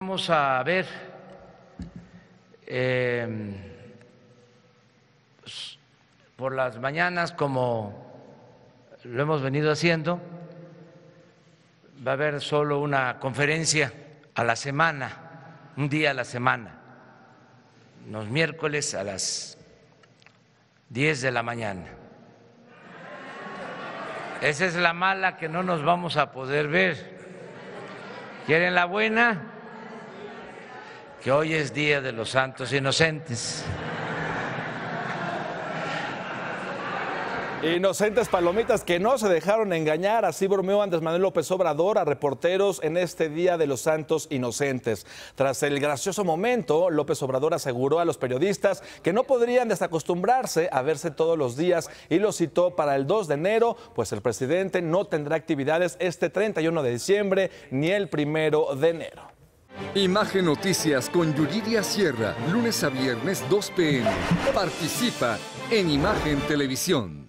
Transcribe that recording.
Vamos a ver por las mañanas, como lo hemos venido haciendo, va a haber solo una conferencia a la semana, un día a la semana, los miércoles a las 10 de la mañana. Esa es la mala, que no nos vamos a poder ver. ¿Quieren la buena? Que hoy es Día de los Santos Inocentes. Inocentes palomitas que no se dejaron engañar, así bromeó Andrés Manuel López Obrador a reporteros en este Día de los Santos Inocentes. Tras el gracioso momento, López Obrador aseguró a los periodistas que no podrían desacostumbrarse a verse todos los días y lo citó para el 2 de enero, pues el presidente no tendrá actividades este 31 de diciembre ni el 1 de enero. Imagen Noticias con Yuridia Sierra, lunes a viernes 2 p.m. Participa en Imagen Televisión.